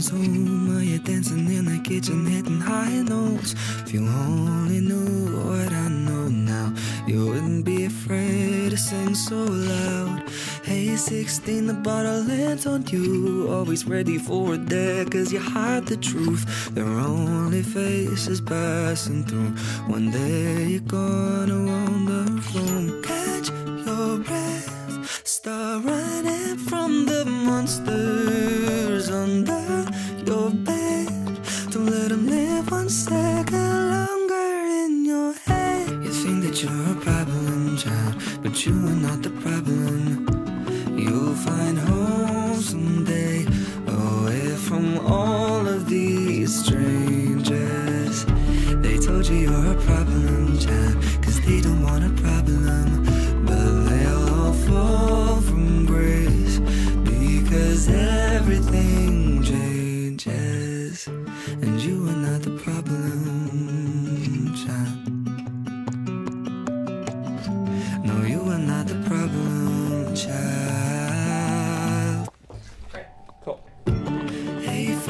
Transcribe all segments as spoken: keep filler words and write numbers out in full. comes home, oh, you're dancing in the kitchen, hitting high notes. If you only knew what I know now, you wouldn't be afraid to sing so loud. Hey, sixteen, the bottle lands on you, always ready for a dare, cause you hide the truth. There are only faces passing through. One day you're gonna own the room. Catch your breath, start running from the monsters under your bed. Don't let them live one second longer in your head. You think that you're a problem child, but you are not the problem. You'll find home someday, away from all of these strangers. They told you you're a problem child, cause they don't want a problem, but they'll all fall from grace, because everything changes, and you are not the problem child. No, you are not the problem child.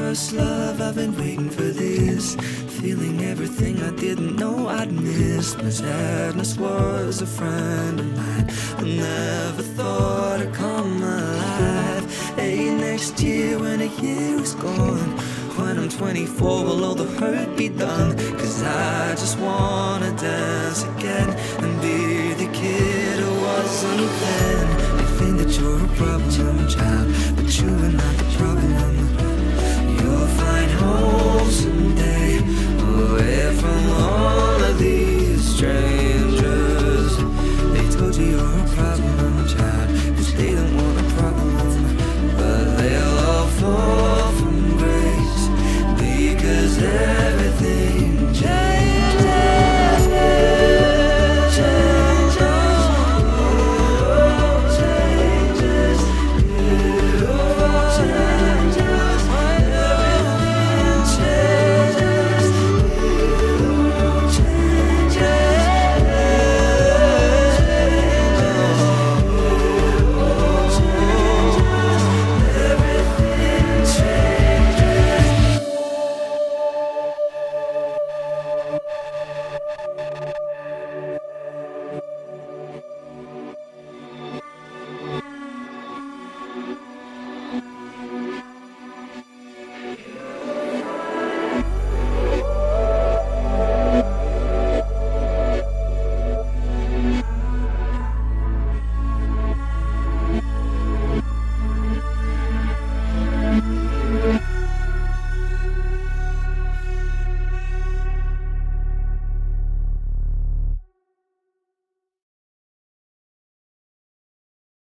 First love, I've been waiting for this, feeling everything I didn't know I'd missed. My sadness was a friend of mine, I never thought I'd come alive. Hey, next year when a year is gone, when I'm twenty-four, will all the hurt be done? Cause I just wanna dance again, and be the kid who wasn't then. You think that you're a problem child, but you are not the problem.